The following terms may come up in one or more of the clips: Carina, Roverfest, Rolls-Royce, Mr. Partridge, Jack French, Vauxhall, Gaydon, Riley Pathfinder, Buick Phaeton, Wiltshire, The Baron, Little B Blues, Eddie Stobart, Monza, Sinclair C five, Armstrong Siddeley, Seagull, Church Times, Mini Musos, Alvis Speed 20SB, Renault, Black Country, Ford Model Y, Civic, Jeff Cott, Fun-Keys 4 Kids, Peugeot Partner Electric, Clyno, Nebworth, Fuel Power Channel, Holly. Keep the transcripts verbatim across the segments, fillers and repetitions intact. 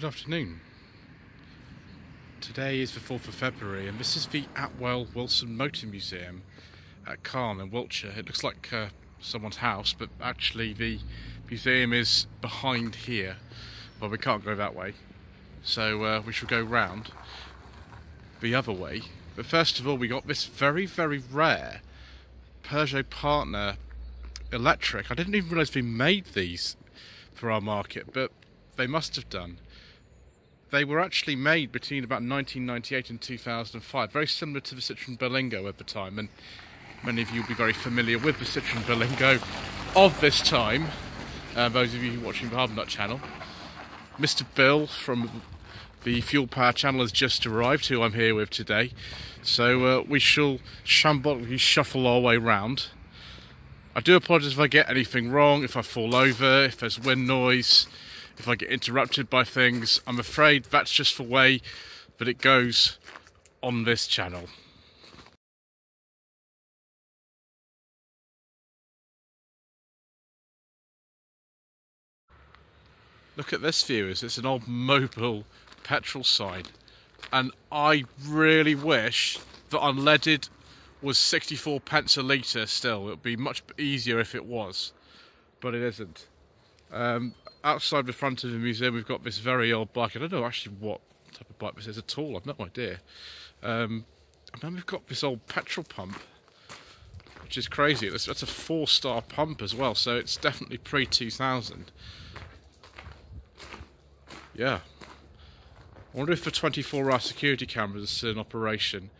Good afternoon. Today is the fourth of February and this is the Atwell-Wilson Motor Museum at Carn in Wiltshire. It looks like uh, someone's house, but actually the museum is behind here. Well, we can't go that way, so uh, we shall go round the other way. But first of all, we got this very, very rare Peugeot Partner Electric. I didn't even realise we made these for our market, but they must have done. They were actually made between about nineteen ninety-eight and two thousand five, very similar to the Citroën Berlingo at the time, and many of you will be very familiar with the Citroën Berlingo of this time, uh, those of you watching the Harbournut Channel. Mister Bill from the Fuel Power Channel has just arrived, who I'm here with today, so uh, we shall shambolically shuffle our way round. I do apologise if I get anything wrong, if I fall over, if there's wind noise, if I get interrupted by things. I'm afraid that's just the way that it goes on this channel. Look at this, viewers, it's an old mobile petrol sign, and I really wish that unleaded was sixty-four pence a litre still. It would be much easier if it was, but it isn't. Um, outside the front of the museum we've got this very old bike. I don't know actually what type of bike this is at all, I've no idea. Um, and then we've got this old petrol pump, which is crazy. That's, that's a four-star pump as well, so it's definitely pre two thousand. Yeah. I wonder if the twenty-four hour security cameras are still in operation.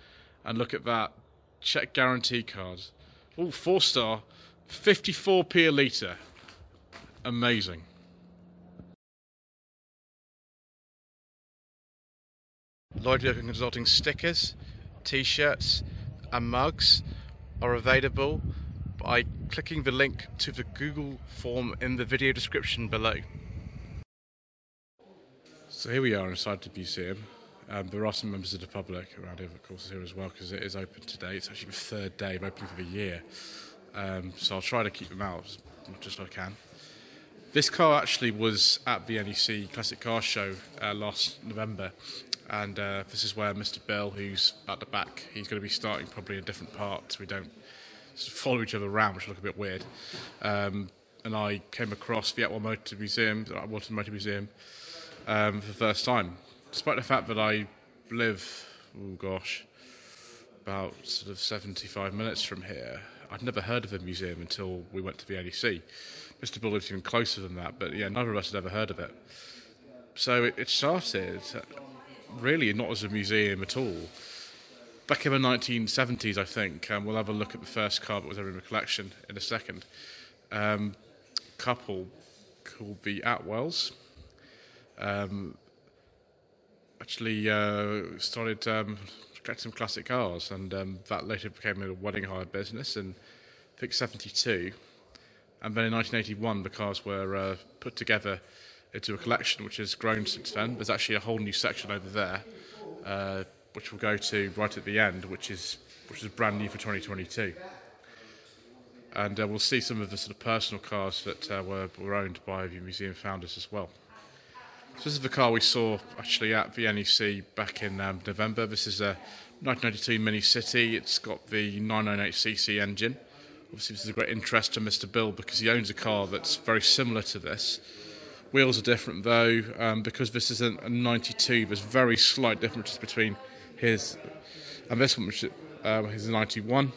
And look at that. Check guarantee cards. Oh, four-star, fifty-four p a litre. Amazing. Lloyd Vehicle Consulting stickers, t-shirts and mugs are available by clicking the link to the Google form in the video description below. So here we are inside the museum. Um, there are some members of the public around here, of course, here as well, because it is open today. It's actually the third day of opening for the year. Um, so I'll try to keep them out as much as I can. This car actually was at the N E C Classic Car Show uh, last November, and uh, this is where Mister Bill, who's at the back, he's going to be starting probably in a different part, so we don't sort of follow each other around, which will look a bit weird. Um, and I came across the Atwell Motor Museum, the Atwell Motor Museum, um, for the first time, despite the fact that I live, oh gosh, about sort of seventy-five minutes from here. I'd never heard of the museum until we went to the N E C. Mister Bill lives even closer than that, but yeah, neither of us had ever heard of it. So it, it started really not as a museum at all. Back in the nineteen seventies, I think, um, we'll have a look at the first car that was ever in the collection in a second. Um, couple called the Atwells. Um, actually uh, started um, collecting some classic cars, and um, that later became a wedding hire business in, I think, seventy-two. And then in nineteen eighty-one, the cars were uh, put together into a collection which has grown since then. There's actually a whole new section over there, uh, which we'll go to right at the end, which is which is brand new for twenty twenty-two. And uh, we'll see some of the sort of personal cars that uh, were, were owned by the museum founders as well. So this is the car we saw actually at the N E C back in um, November. This is a nineteen ninety-two Mini City. It's got the nine ninety-eight c c engine. Obviously, this is a great interest to Mister Bill because he owns a car that's very similar to this. Wheels are different though, um, because this is a ninety-two, there's very slight differences between his and this one, which uh, is a ninety-one.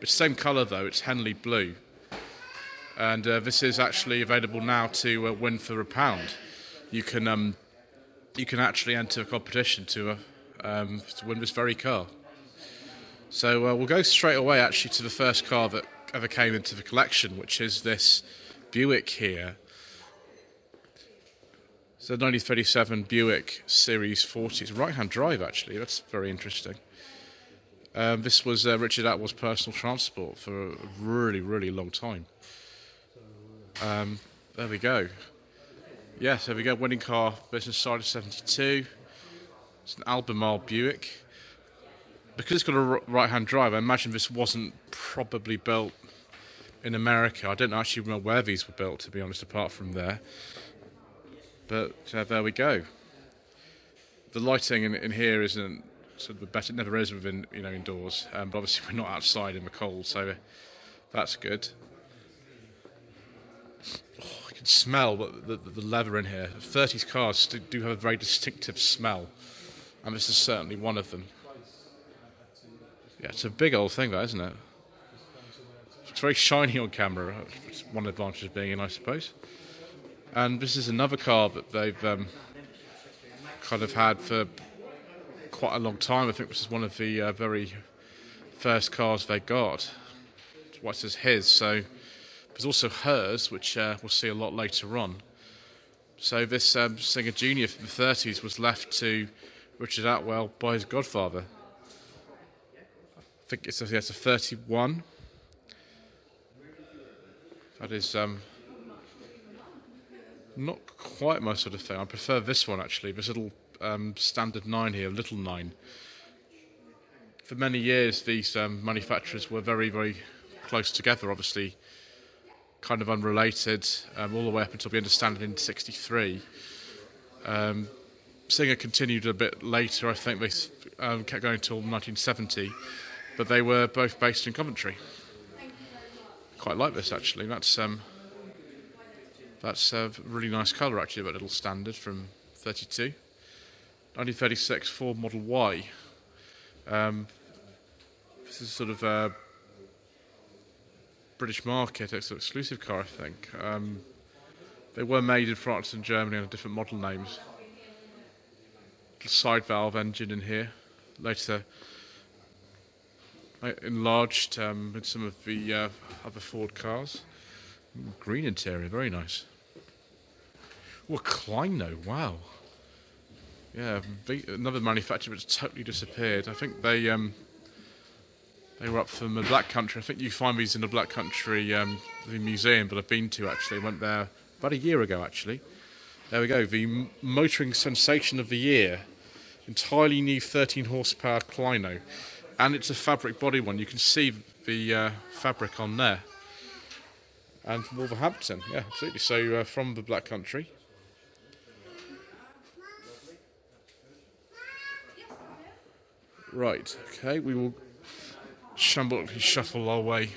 It's the same colour though, it's Henley Blue. And uh, this is actually available now to uh, win for a pound. You can, um, you can actually enter a competition to, uh, um, to win this very car. So uh, we'll go straight away actually to the first car that ever came into the collection, which is this Buick here. It's a nineteen thirty-seven Buick Series forty. It's right-hand drive actually, that's very interesting. Um, this was uh, Richard Atwell's personal transport for a really, really long time. Um, there we go. Yeah, so there we go, winning car, business side of seventy-two. It's an Albemarle Buick. Because it's got a right-hand drive, I imagine this wasn't probably built in America. I don't actually know where these were built, to be honest, apart from there. But uh, there we go. the lighting in, in here isn't sort of the best. It never is within, you know, indoors. Um, but obviously we're not outside in the cold, so that's good. Oh, I can smell the, the, the leather in here. thirties cars do have a very distinctive smell, and this is certainly one of them. Yeah, it's a big old thing, though, isn't it? It's very shiny on camera. It's one advantage of being in, I suppose. And this is another car that they've um, kind of had for quite a long time. I think this is one of the uh, very first cars they got. That's why it says his. So there's also hers, which uh, we'll see a lot later on. So this um, Singer Junior from the thirties was left to Richard Atwell by his godfather. I think it's a, yeah, it's a thirty-one. That is um, not quite my sort of thing. I prefer this one, actually, this little um, Standard Nine here, Little Nine. For many years, these um, manufacturers were very, very close together, obviously, kind of unrelated, um, all the way up until the end of Standard in sixty-three. Um, Singer continued a bit later, I think they um, kept going until nineteen seventy, but they were both based in Coventry. Quite like this, actually. That's um, that's a really nice colour, actually, that little Standard from thirty-two. nineteen thirty-six Ford Model Y. Um, this is sort of a British market, it's an exclusive car, I think. Um, they were made in France and Germany under different model names. Little side valve engine in here. Later enlarged um, with some of the uh, other Ford cars. Green interior, very nice. Well, Clyno, wow. Yeah, the, another manufacturer that's totally disappeared. I think they um, they were up from the Black Country. I think you find these in the Black Country um, the museum that I've been to, actually. I went there about a year ago, actually. There we go, the motoring sensation of the year. Entirely new thirteen horsepower Clyno. And it's a fabric body one. You can see the uh, fabric on there. And from Wolverhampton, yeah, absolutely. So uh, from the Black Country. Right, okay, we will shamble shuffle our way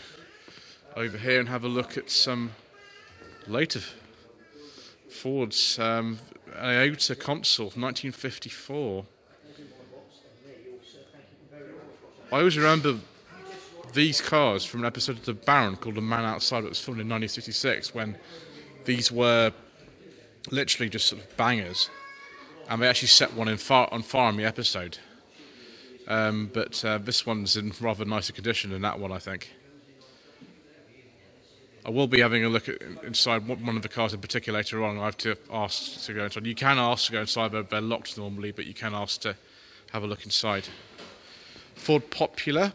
over here and have a look at some later Fords. Um, Iota console from nineteen fifty-four. I always remember these cars from an episode of The Baron called The Man Outside that was filmed in nineteen sixty-six, when these were literally just sort of bangers, and they actually set one in far, on fire in the episode. Um, but uh, this one's in rather nicer condition than that one, I think. I will be having a look at inside one of the cars in particular later on. I have to ask to go inside. You can ask to go inside, they're, they're locked normally, but you can ask to have a look inside. Ford Popular.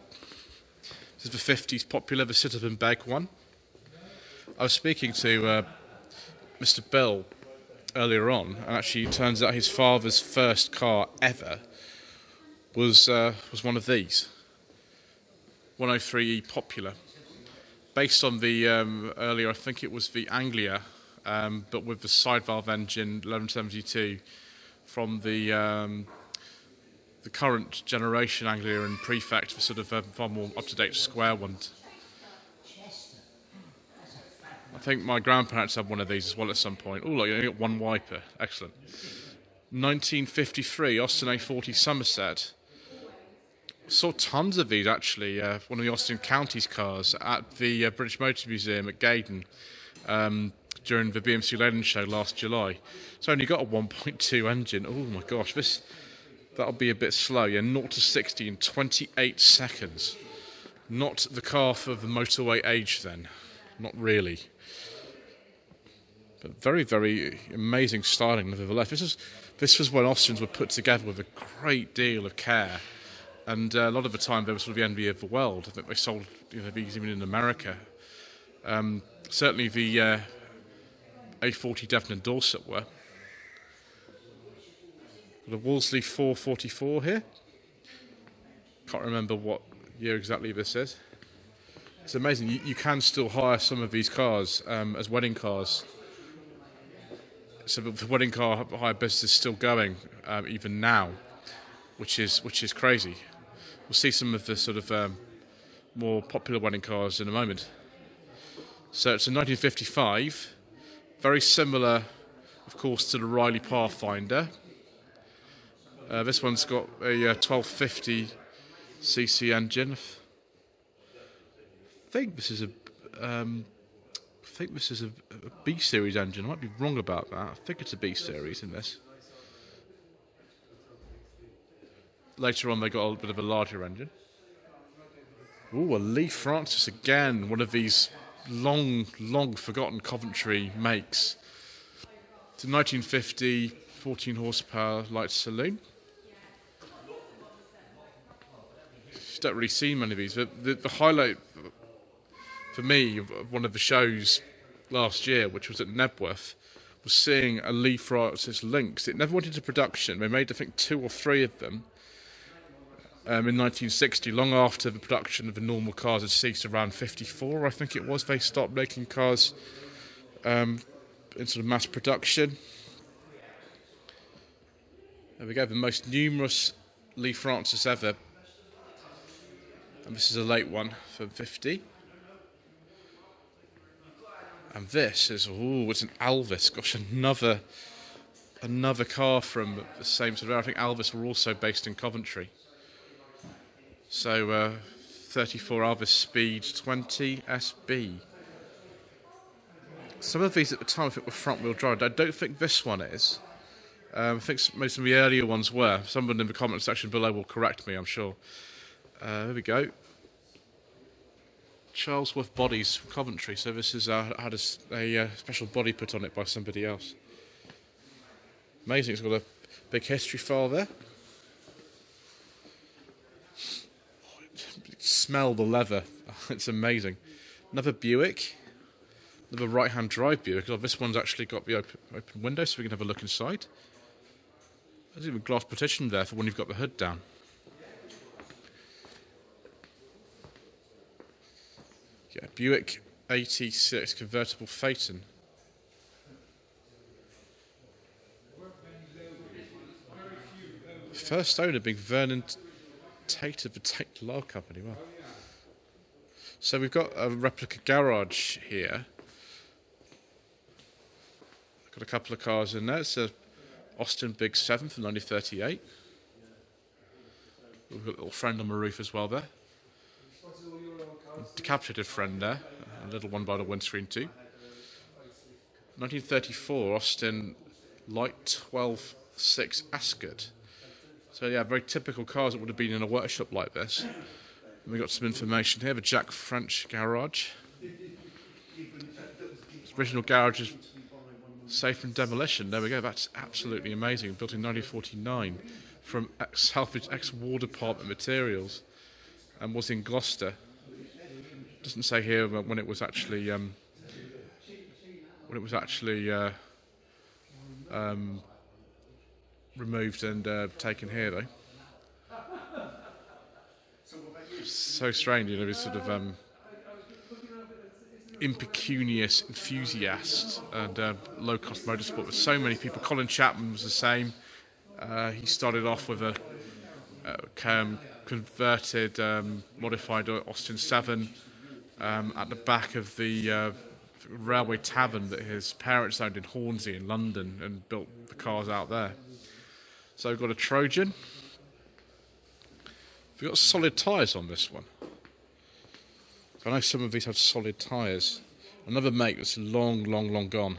This is the fifties Popular, the sit-up and beg one. I was speaking to uh, Mister Bell earlier on, and actually it turns out his father's first car ever was uh, was one of these, one oh three E Popular, based on the um, earlier, I think it was the Anglia, um, but with the side valve engine eleven seventy-two from the. Um, The current generation Anglia and Prefect, for sort of a far more up-to-date square one. I think my grandparents had one of these as well at some point. Oh, look, you only got one wiper. Excellent. nineteen fifty-three, Austin A forty Somerset. Saw tons of these, actually. Uh, one of the Austin County's cars at the uh, British Motor Museum at Gaydon um, during the B M C Leyland show last July. It's only got a one point two engine. Oh, my gosh, this... That'll be a bit slow, yeah, zero to sixty in twenty-eight seconds. Not the car for the motorway age then, not really. But very, very amazing styling nevertheless. This is, this was when Austins were put together with a great deal of care. And uh, a lot of the time they were sort of the envy of the world. I think they sold, you know, these even in America. Um, certainly the uh, A forty Devon and Dorset were. The Wolseley four forty-four here. Can't remember what year exactly this is. It's amazing. You, you can still hire some of these cars um, as wedding cars. So the wedding car hire business is still going um, even now, which is which is crazy. We'll see some of the sort of um, more popular wedding cars in a moment. So it's a nineteen fifty-five, very similar, of course, to the Riley Pathfinder. Uh, this one's got a uh, twelve fifty c c engine. I think this is a, um, I think this is a, a B series engine. I might be wrong about that. I think it's a B series in this. Later on, they got a bit of a larger engine. Ooh, a Lee Francis again. One of these long, long forgotten Coventry makes. It's a nineteen fifty, fourteen horsepower light saloon. You don't really see many of these. The, the, the highlight for me of one of the shows last year, which was at Nebworth, was seeing a Lee Francis Lynx. It never went into production. They made, I think, two or three of them um, in nineteen sixty, long after the production of the normal cars had ceased around fifty-four, I think it was. They stopped making cars um, in sort of mass production. There we go, the most numerous Lee Francis ever. And this is a late one from fifty. And this is, oh, it's an Alvis. Gosh, another another car from the same sort of area. I think Alvis were also based in Coventry. So uh, thirty-four Alvis Speed twenty S B. Some of these at the time I think were front-wheel drive. I don't think this one is. Um, I think most of the earlier ones were. Someone in the comment section below will correct me, I'm sure. Uh, there we go. Charlesworth Bodies from Coventry. So this is uh, had a, a, a special body put on it by somebody else. Amazing. It's got a big history file there. Smell the leather. It's amazing. Another Buick. Another right-hand drive Buick. Oh, this one's actually got the open, open window, so we can have a look inside. There's even glass partition there for when you've got the hood down. Yeah, Buick eighty-six convertible Phaeton. First owner being Vernon Tate of the Tate Lyle Company. Wow. So we've got a replica garage here. Got a couple of cars in there. It's a Austin Big Seven from nineteen thirty-eight. We've got a little friend on the roof as well there. Decapitated friend there, a little one by the windscreen too. nineteen thirty-four Austin Light twelve six Ascot. So yeah, very typical cars that would have been in a workshop like this. And we got some information here, the Jack French garage. This original garage is safe from demolition. There we go, that's absolutely amazing. Built in nineteen forty-nine from salvage ex-war department materials and was in Gloucester. Doesn't say here when it was actually um, when it was actually uh, um, removed and uh, taken here though. So strange, you know, this sort of um, impecunious enthusiast and uh, low-cost motorsport with so many people. Colin Chapman was the same. Uh, he started off with a uh, um, converted, um, modified Austin seven. Um, at the back of the uh, railway tavern that his parents owned in Hornsey in London and built the cars out there. So we've got a Trojan. We've got solid tyres on this one. I know some of these have solid tyres. Another make that's long, long, long gone.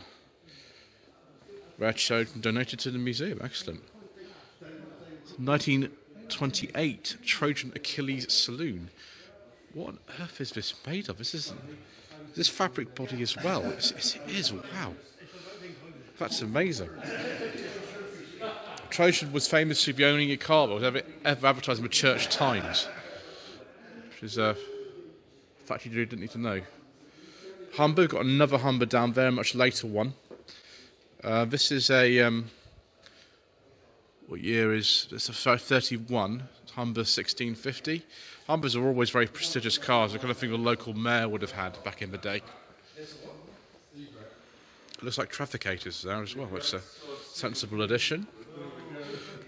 Rad showed and donated to the museum. Excellent. nineteen twenty-eight Trojan Achilles Saloon. What on earth is this made of? This is this fabric body as well. It's, it's, it is, wow. That's amazing. Trojan was famously the only car that was ever, ever advertised in the Church Times, which is a fact you didn't need to know. Humber, got another Humber down there, a much later one. Uh, this is a, um, what year is, it's a thirty-one, Humber sixteen fifty. Humbers are always very prestigious cars, the kind of thing the local mayor would have had back in the day. It looks like Trafficators there as well. It's a sensible addition.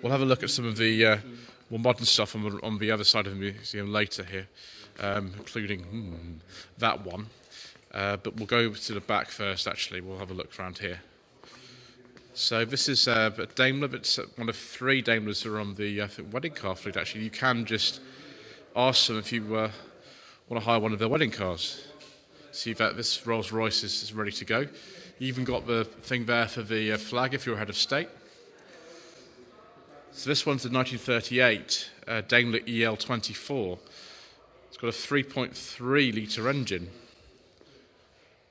We'll have a look at some of the uh, more modern stuff on the, on the other side of the museum later here, um, including hmm, that one. Uh, but we'll go to the back first, actually. We'll have a look around here. So this is uh, a Daimler. It's one of three Daimlers that are on the I think, wedding car fleet, actually. You can just ask them if you uh, want to hire one of their wedding cars. See that this Rolls-Royce is, is ready to go. You even got the thing there for the uh, flag if you're head of state. So this one's a nineteen thirty-eight uh, Daimler E L twenty-four. It's got a three point three litre engine.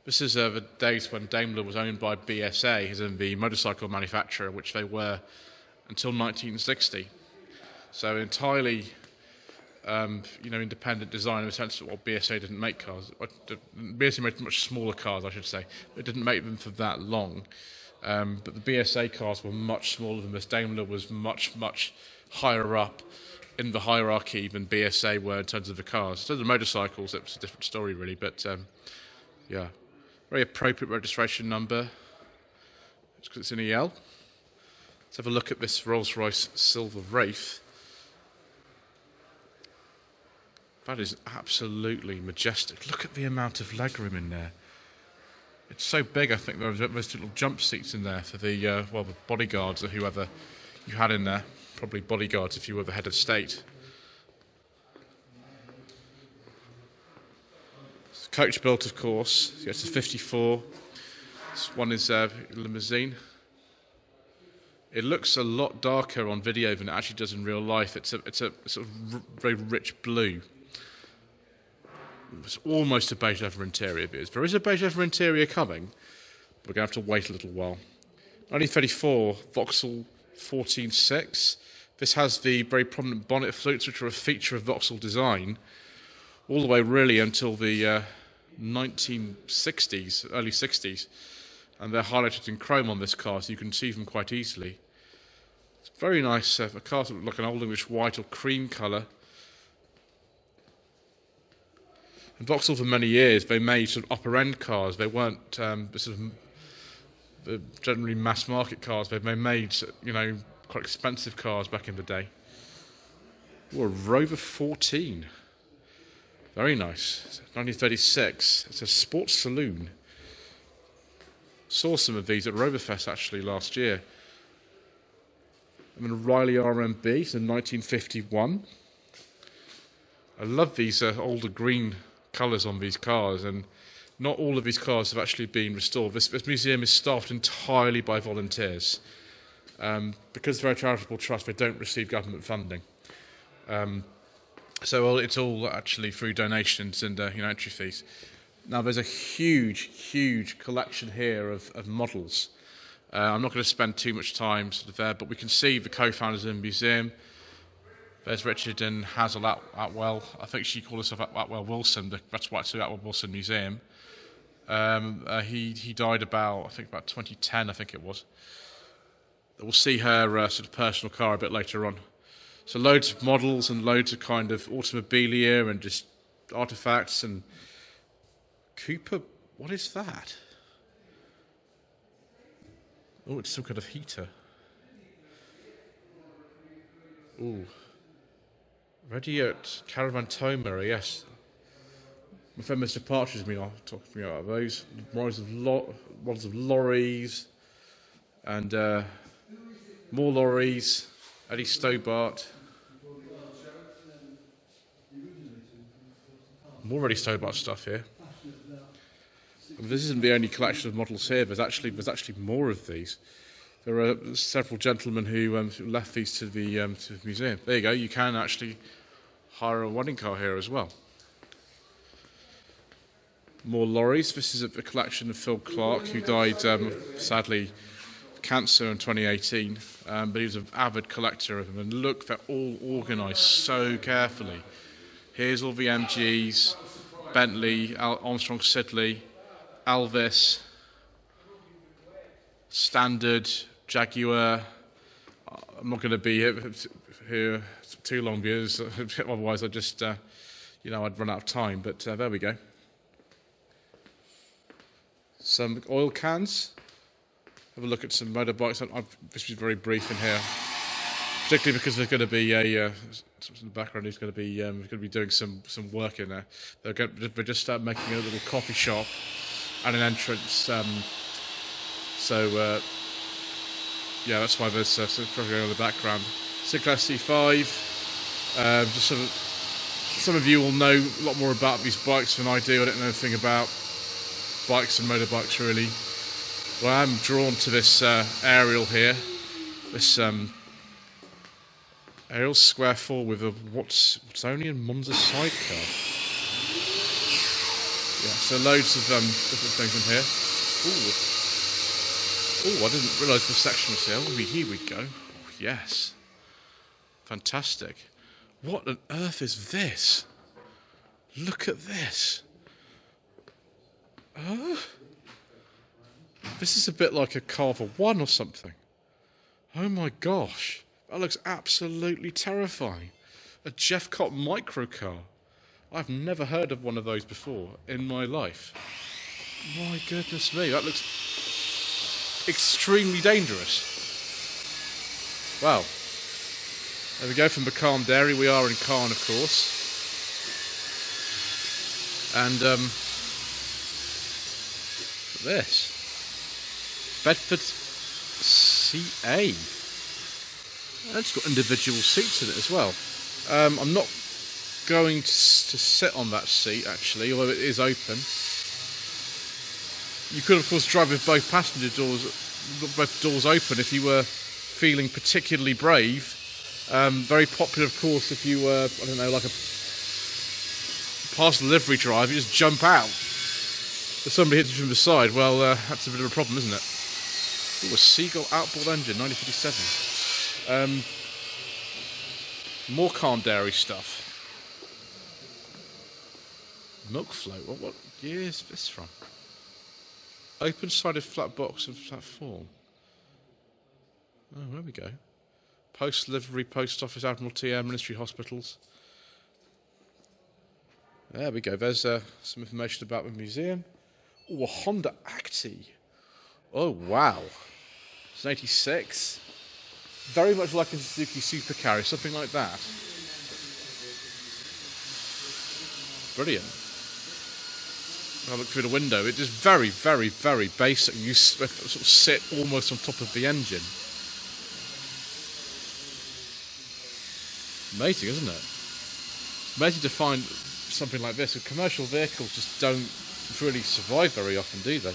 This is uh, the days when Daimler was owned by B S A, as in the motorcycle manufacturer, which they were until nineteen sixty. So entirely, um, you know, independent design in the sense that well, B S A didn't make cars. B S A made much smaller cars, I should say. It didn't make them for that long. Um, but the B S A cars were much smaller than this. Daimler was much, much higher up in the hierarchy than B S A were in terms of the cars. In terms of motorcycles, that's a different story, really. But um, yeah. Very appropriate registration number, it's because it's an E L. Let's have a look at this Rolls-Royce Silver Wraith. That is absolutely majestic. Look at the amount of legroom in there. It's so big, I think there were those little jump seats in there for the, uh, well, the bodyguards or whoever you had in there. Probably bodyguards if you were the head of state. Coach built, of course. So it's a fifty-four. This one is a uh, limousine. It looks a lot darker on video than it actually does in real life. It's a, it's a sort of r very rich blue. It's almost a beige leather interior. But there is a beige leather interior coming. We're going to have to wait a little while. nineteen thirty-four Vauxhall fourteen six. This has the very prominent bonnet flutes, which are a feature of Vauxhall design. All the way really until the uh, nineteen sixties, early sixties, and they're highlighted in chrome on this car, so you can see them quite easily. It's very nice, uh, a car that looks like an old English white or cream colour. And Vauxhall for many years, they made sort of upper-end cars. They weren't um, sort of generally mass-market cars. They made, you know, quite expensive cars back in the day. Ooh, a Rover fourteen. Very nice. nineteen thirty-six. It's a sports saloon. Saw some of these at Roverfest actually last year. I'm in a Riley R M B from nineteen fifty-one. I love these uh, older green colours on these cars, and not all of these cars have actually been restored. This, this museum is staffed entirely by volunteers. Um, because they're a charitable trust, they don't receive government funding. Um, So it's all actually through donations and uh, you know, entry fees. Now there's a huge, huge collection here of, of models. Uh, I'm not going to spend too much time sort of there, but we can see the co-founders in the museum. There's Richard and Hazel At Atwell. I think she called herself At Atwell-Wilson. That's why it's the Atwell-Wilson Museum. Um, uh, he he died about I think about twenty ten. I think it was. We'll see her uh, sort of personal car a bit later on. So loads of models and loads of kind of automobilia and just artifacts and Cooper, what is that? Oh, it's some kind of heater. Oh, Radiot Caravan Tomera, yes. My friend Mister Partridge has been talking to me about those. Models of, lo models of lorries and uh, more lorries. Eddie Stobart. More Eddie Stobart stuff here. And this isn't the only collection of models here. There's actually there's actually more of these. There are several gentlemen who um, left these to the um, to the museum. There you go. You can actually hire a wedding car here as well. More lorries. This is a collection of Phil Clark, who died um, sadly. Cancer in twenty eighteen, um, but he was an avid collector of them. And look, they're all organised so carefully. Here's all the M Gs, Bentley, Al Armstrong Siddeley, Alvis, Standard, Jaguar. I'm not going to be here, here too long because otherwise I just, uh, you know, I'd run out of time. But uh, there we go. Some oil cans. have a look at some motorbikes. I, I've, this is very brief in here, particularly because there's going to be a uh, in the background who's going to be um, going to be doing some some work in there. They're going to, they're just start making a little coffee shop and an entrance. Um, so uh, yeah, that's why there's uh, something going on in the background. Sinclair C five. Uh, just sort of, some of you will know a lot more about these bikes than I do. I don't know anything about bikes and motorbikes really. Well, I am drawn to this uh, aerial here. This um, aerial square four with a Watsonian Monza sidecar. Yeah, so loads of um, different things in here. Ooh, ooh, I didn't realise the section was here. Oh, here we go. Oh, yes, fantastic. What on earth is this? Look at this. Oh. This is a bit like a Carver One or something. Oh my gosh, that looks absolutely terrifying. A Jeff Cott microcar. I've never heard of one of those before in my life. My goodness me, that looks extremely dangerous. Wow. There we go, from Bacarn Dairy. We are in Carn, of course. And um, look at this. Bedford C A. That's got individual seats in it as well. Um, I'm not going to, to sit on that seat actually, although it is open. You could of course drive with both passenger doors, both doors open if you were feeling particularly brave. Um, very popular of course if you were, I don't know, like a parcel delivery driver, you just jump out. If somebody hits you from the side, well uh, that's a bit of a problem, isn't it? Ooh, a Seagull outboard engine, nineteen fifty-seven. Um, more Calm Dairy stuff. Milk float. What, what year is this from? Open-sided flat box and flat form. Oh, there we go. Post livery, post office, Admiralty, Air, Ministry, hospitals. There we go. There's uh, some information about the museum. Oh, a Honda Acti. Oh wow, it's an eighty-six, very much like a Suzuki Supercarry, something like that. Brilliant. I look through the window, it is very, very, very basic. You sort of sit almost on top of the engine. Amazing, isn't it? It's amazing to find something like this. Commercial vehicles just don't really survive very often, do they?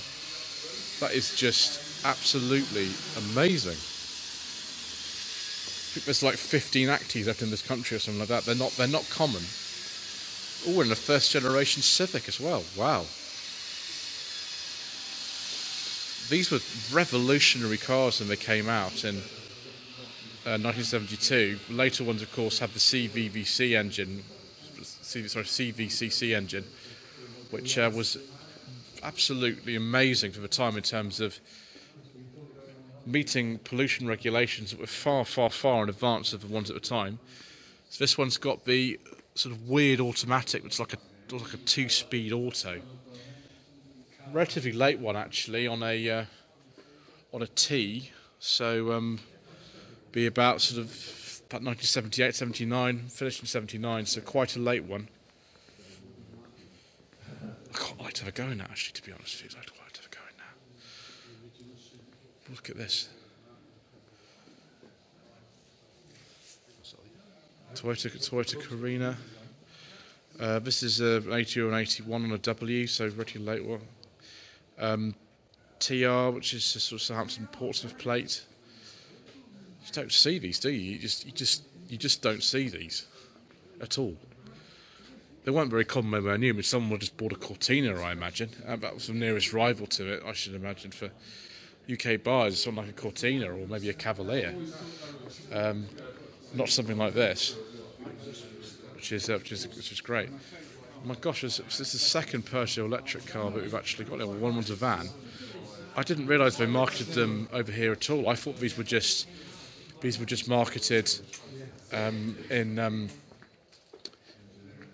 That is just absolutely amazing. I think there's like fifteen Actis left in this country or something like that. They're not, they're not common. Oh, and a first generation Civic as well. Wow. These were revolutionary cars when they came out in uh, nineteen seventy-two. Later ones, of course, had the C V V C engine, sorry, C V C C engine, which uh, was absolutely amazing for the time in terms of meeting pollution regulations that were far, far, far in advance of the ones at the time. So this one's got the sort of weird automatic, which is like a, like a two-speed auto. Relatively late one actually on a uh, on a T, so um, be about sort of about nineteen seventy-eight, seventy-nine, finished in seventy-nine, so quite a late one. I quite like to have a go in that, actually, to be honest with you. I'd quite like to have a go in that. Look at this. Toyota, Toyota Carina. Uh, this is a, an eighty or an eighty-one on a W, so pretty late one. Um, T R, which is just sort of Southampton Portsmouth plate. You don't see these, do you? You just, you just, you just don't see these at all. They weren't very common when I knew them. Someone just bought a Cortina, I imagine. Uh, that was the nearest rival to it, I should imagine, for U K buyers. Something like a Cortina or maybe a Cavalier. Um, not something like this, which is, uh, which is, which is great. Oh my gosh, this, this is the second Peugeot electric car that we've actually got. One one's a van. I didn't realise they marketed them over here at all. I thought these were just, these were just marketed um, in... Um,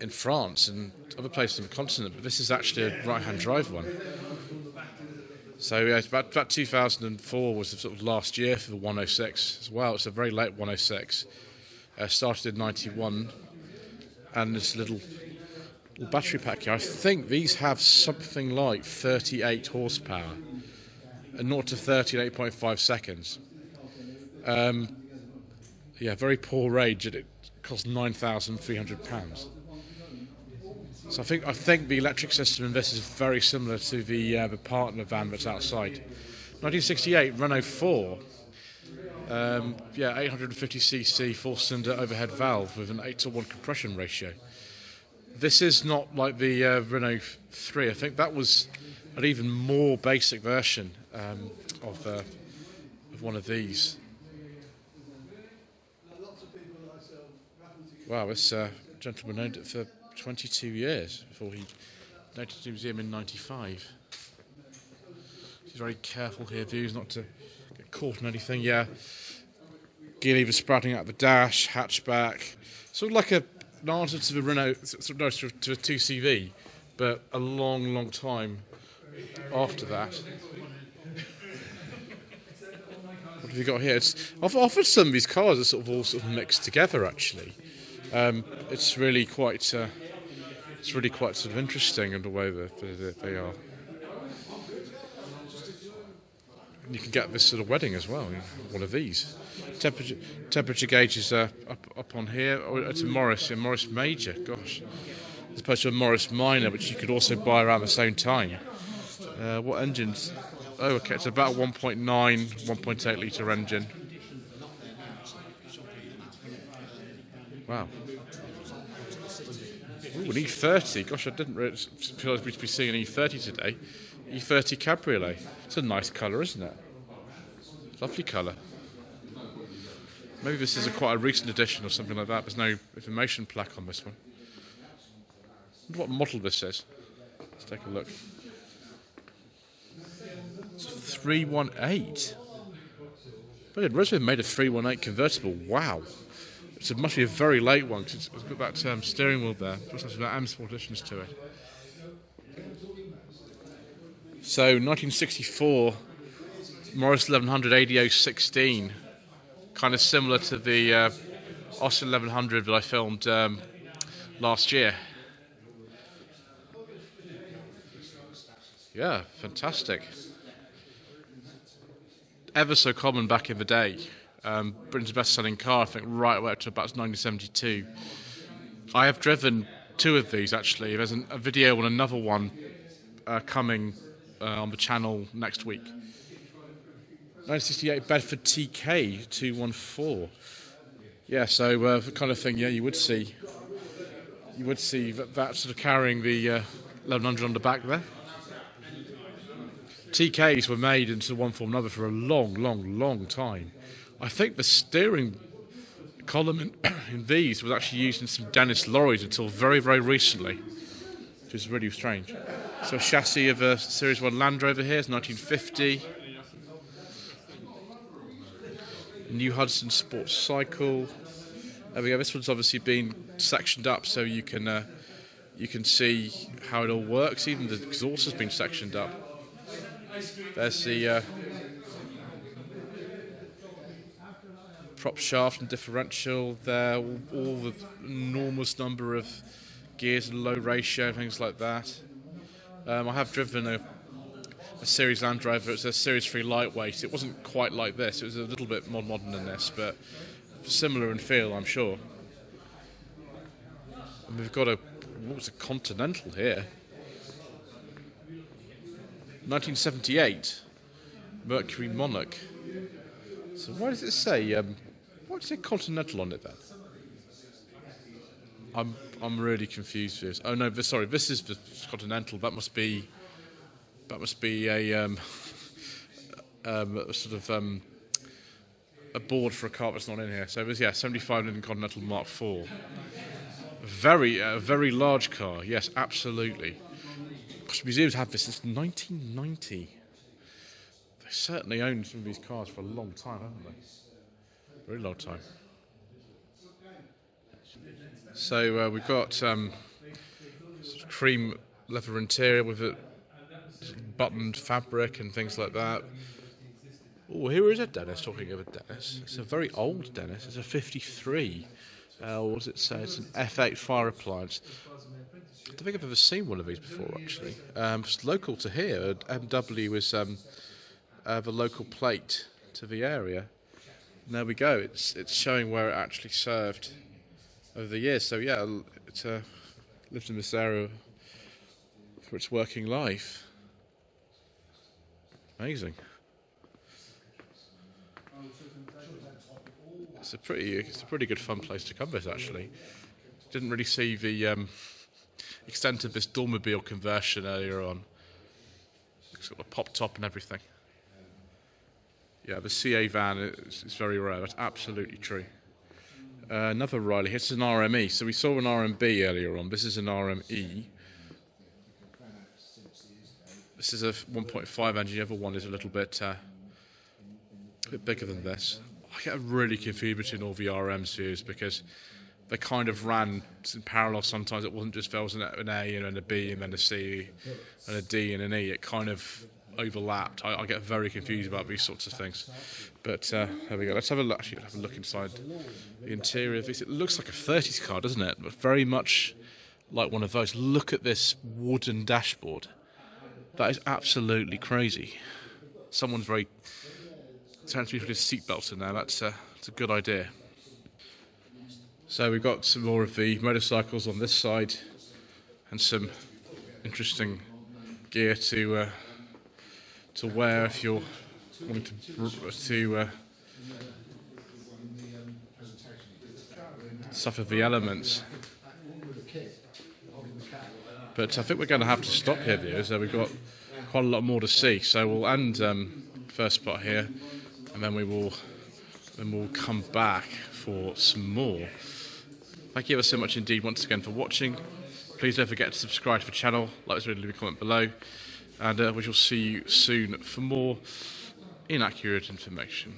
in France and other places on the continent, but this is actually a right-hand drive one. So yeah, it's about, about two thousand four was the sort of last year for the one oh six as well. It's a very late one oh six. Uh, started in ninety-one, and this little, little battery pack here. I think these have something like thirty-eight horsepower, and zero to thirty in eight point five seconds. Um, yeah, very poor range, and it costs nine thousand three hundred pounds. So I think I think the electric system in this is very similar to the uh, the partner van that's outside. nineteen sixty-eight Renault four, um, yeah, eight hundred fifty c c four-cylinder overhead valve with an eight to one compression ratio. This is not like the uh, Renault three. I think that was an even more basic version um, of uh, of one of these. Wow, this uh, gentleman owned it for twenty-two years before he donated to the museum in ninety-five. He's very careful here, views not to get caught in anything. Yeah, gear levers sprouting out of the dash, hatchback, sort of like a, an answer to the Renault, sort of, no, to a two C V, but a long, long time after that. What have you got here? It's, I've offered some of these cars are sort of all sort of mixed together actually. Um, it's really quite, uh, it's really quite sort of interesting in the way that they, that they are. And you can get this sort of wedding as well. One of these. Temperature temperature gauge is uh, up up on here. Oh, it's a Morris, a Morris Major. Gosh, as opposed to a Morris Minor, which you could also buy around the same time. Uh, what engines? Oh, okay, it's about one point nine, one point eight litre engine. Wow. Ooh, an E thirty. Gosh, I didn't realise we'd be seeing an E thirty today. E thirty Cabriolet. It's a nice colour, isn't it? Lovely colour. Maybe this is a quite a recent edition or something like that. There's no information plaque on this one. I wonder what model this is. Let's take a look. It's a three one eight. Brilliant. Rosemary made a three one eight convertible. Wow. It's must be a very late one because it's got that um, steering wheel there. It has M Sport additions to it. So nineteen sixty-four, Morris eleven hundred A D O sixteen, kind of similar to the uh, Austin eleven hundred that I filmed um, last year. Yeah, fantastic. Ever so common back in the day. Um, Britain's best-selling car, I think, right way up to about nineteen seventy-two. I have driven two of these, actually. There's an, a video on another one uh, coming uh, on the channel next week. nineteen sixty-eight Bedford T K two one four. Yeah, so uh, the kind of thing, yeah, you would see. You would see that, that sort of carrying the uh, eleven hundred on the back there. T Ks were made into one form or another for a long, long, long time. I think the steering column in, in these was actually used in some Dennis lorries until very, very recently, which is really strange. So a chassis of a Series one Land Rover here is nineteen fifty. New Hudson Sports Cycle. There we go. This one's obviously been sectioned up so you can, uh, you can see how it all works. Even the exhaust has been sectioned up. There's the... Uh, prop shaft and differential there, all, all the enormous number of gears and low ratio, things like that. Um, I have driven a, a Series Land Rover. It's a Series three lightweight. It wasn't quite like this. It was a little bit more modern than this, but similar in feel, I'm sure. And we've got a, what was a Continental here? nineteen seventy-eight Mercury Monarch. So why does it say, um, why does it say Continental on it then? I'm, I'm really confused with this. Oh no, this, sorry, this is the Continental. That must be, that must be a, um, um, a sort of um, a board for a car that's not in here. So it was, yeah, seventy-five Lincoln Continental Mark four. Very, uh, very large car, yes, absolutely. Gosh, museums have this since nineteen ninety. They certainly owned some of these cars for a long time, haven't they? Very long time. So uh, we've got um, sort of cream leather interior with a buttoned fabric and things like that. Oh, here is a Dennis, talking of a Dennis. It's a very old Dennis. It's a fifty-three. Uh, what does it say? It's an F eight fire appliance. I don't think I've ever seen one of these before, actually. Um, it's local to here. M W is um, uh, the local plate to the area. And there we go. It's it's showing where it actually served over the years. So, yeah, it's uh, lived in this area for its working life. Amazing. It's a pretty, it's a pretty good fun place to come visit, actually. Didn't really see the um, extent of this dormobile conversion earlier on. It's got a pop top and everything. Yeah, the C A van is, is very rare. That's absolutely true. Uh, another Riley. It's an R M E. So we saw an R M B earlier on. This is an R M E. This is a one point five engine. The other one is a little bit, uh, a bit bigger than this. I get really confused between all the R M series because they kind of ran in parallel sometimes. It wasn't just there was an A and a B and then a C and a D and an E. It kind of overlapped. I, I get very confused about these sorts of things. But uh, there we go. Let's have a look. Actually, let's have a look inside the interior of this. It looks like a thirties car, doesn't it? But very much like one of those. Look at this wooden dashboard. That is absolutely crazy. Someone's very... Tends to be put his seatbelt in there. That's a, that's a good idea. So we've got some more of the motorcycles on this side, and some interesting gear to uh, to wear if you're wanting to to uh, suffer the elements. But I think we're going to have to stop here, viewers. So we've got quite a lot more to see. So we'll end um, first part here. And then we will, then we'll come back for some more. Thank you ever so much indeed once again for watching. Please don't forget to subscribe to the channel, like this video, leave a comment below, and uh, we shall see you soon for more inaccurate information.